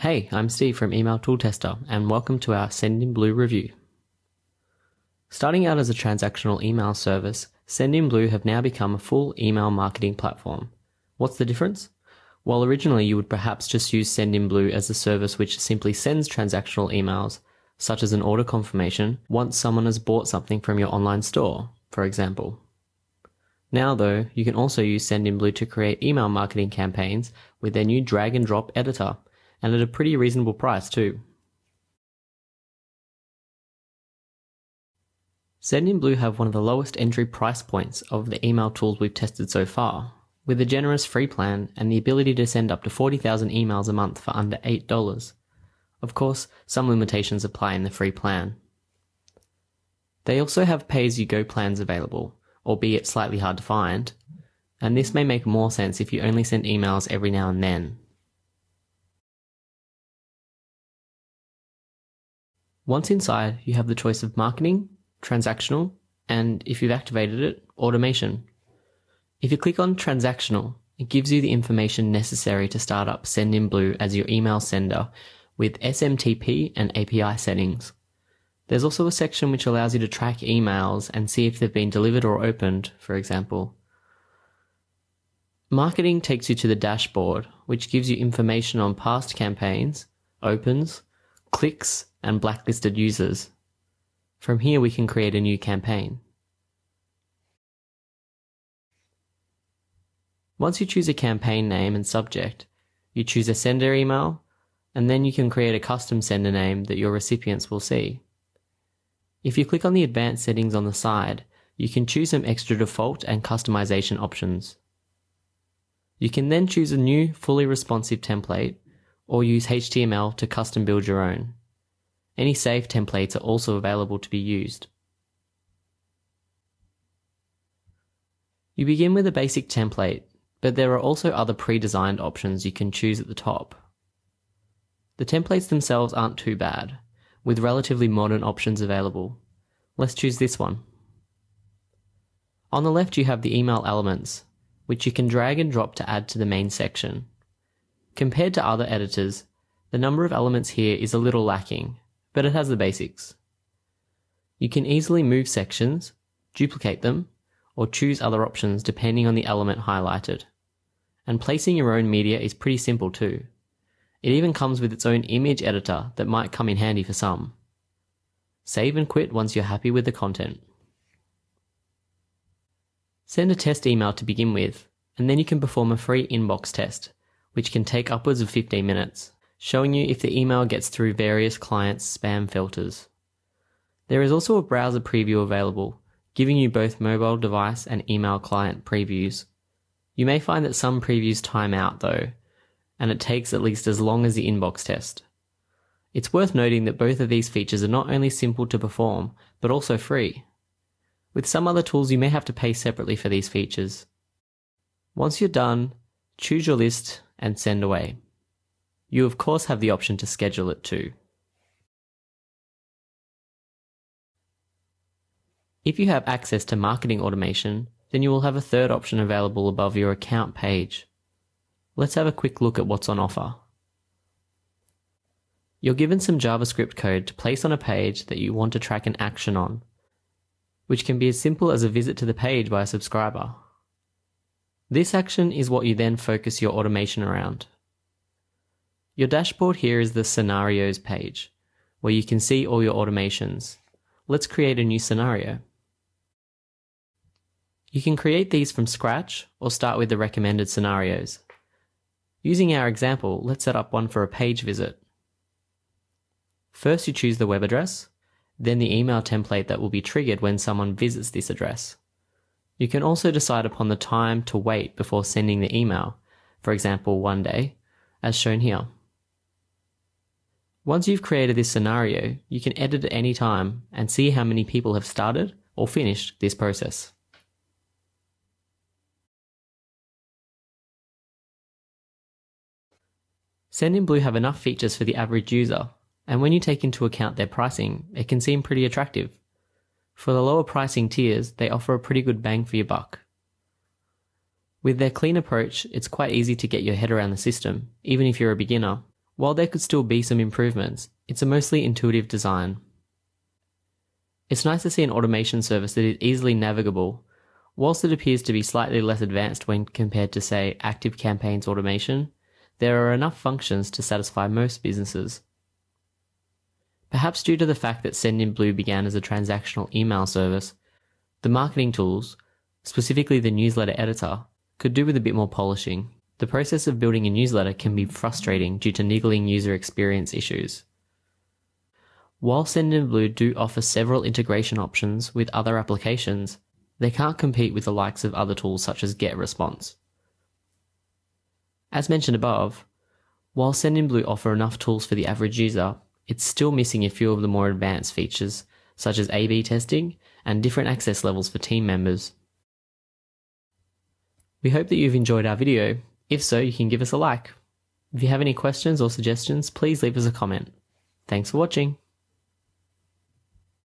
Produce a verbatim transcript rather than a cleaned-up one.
Hey, I'm Steve from Email Tool Tester, and welcome to our SendinBlue review. Starting out as a transactional email service, SendinBlue have now become a full email marketing platform. What's the difference? While originally you would perhaps just use SendinBlue as a service which simply sends transactional emails, such as an order confirmation, once someone has bought something from your online store, for example. Now though, you can also use SendinBlue to create email marketing campaigns with their new drag and drop editor, and at a pretty reasonable price too. SendinBlue have one of the lowest entry price points of the email tools we've tested so far, with a generous free plan and the ability to send up to forty thousand emails a month for under eight dollars. Of course, some limitations apply in the free plan. They also have pay-as-you-go plans available, albeit slightly hard to find, and this may make more sense if you only send emails every now and then. Once inside, you have the choice of marketing, transactional, and if you've activated it, automation. If you click on transactional, it gives you the information necessary to start up SendinBlue as your email sender with S M T P and A P I settings. There's also a section which allows you to track emails and see if they've been delivered or opened, for example. Marketing takes you to the dashboard, which gives you information on past campaigns, opens, clicks, and blacklisted users. From here we can create a new campaign. Once you choose a campaign name and subject, you choose a sender email, and then you can create a custom sender name that your recipients will see. If you click on the advanced settings on the side, you can choose some extra default and customization options. You can then choose a new fully responsive template or use H T M L to custom build your own. Any safe templates are also available to be used. You begin with a basic template, but there are also other pre-designed options you can choose at the top. The templates themselves aren't too bad, with relatively modern options available. Let's choose this one. On the left you have the email elements, which you can drag and drop to add to the main section. Compared to other editors, the number of elements here is a little lacking, but it has the basics. You can easily move sections, duplicate them, or choose other options depending on the element highlighted. And placing your own media is pretty simple too. It even comes with its own image editor that might come in handy for some. Save and quit once you're happy with the content. Send a test email to begin with, and then you can perform a free inbox test, which can take upwards of fifteen minutes. Showing you if the email gets through various clients' spam filters. There is also a browser preview available, giving you both mobile device and email client previews. You may find that some previews time out though, and it takes at least as long as the inbox test. It's worth noting that both of these features are not only simple to perform, but also free. With some other tools you may have to pay separately for these features. Once you're done, choose your list and send away. You of course have the option to schedule it too. If you have access to marketing automation, then you will have a third option available above your account page. Let's have a quick look at what's on offer. You're given some JavaScript code to place on a page that you want to track an action on, which can be as simple as a visit to the page by a subscriber. This action is what you then focus your automation around. Your dashboard here is the scenarios page, where you can see all your automations. Let's create a new scenario. You can create these from scratch or start with the recommended scenarios. Using our example, let's set up one for a page visit. First you choose the web address, then the email template that will be triggered when someone visits this address. You can also decide upon the time to wait before sending the email, for example one day, as shown here. Once you've created this scenario, you can edit at any time and see how many people have started or finished this process. SendinBlue have enough features for the average user, and when you take into account their pricing, it can seem pretty attractive. For the lower pricing tiers, they offer a pretty good bang for your buck. With their clean approach, it's quite easy to get your head around the system, even if you're a beginner. While there could still be some improvements, it's a mostly intuitive design. It's nice to see an automation service that is easily navigable, whilst it appears to be slightly less advanced when compared to, say, Active Campaigns automation. There are enough functions to satisfy most businesses. Perhaps due to the fact that SendinBlue began as a transactional email service, the marketing tools, specifically the newsletter editor, could do with a bit more polishing. The process of building a newsletter can be frustrating due to niggling user experience issues. While SendinBlue do offer several integration options with other applications, they can't compete with the likes of other tools such as GetResponse. As mentioned above, while SendinBlue offer enough tools for the average user, it's still missing a few of the more advanced features such as A B testing and different access levels for team members. We hope that you've enjoyed our video. If so, you can give us a like. If you have any questions or suggestions, please leave us a comment. Thanks for watching.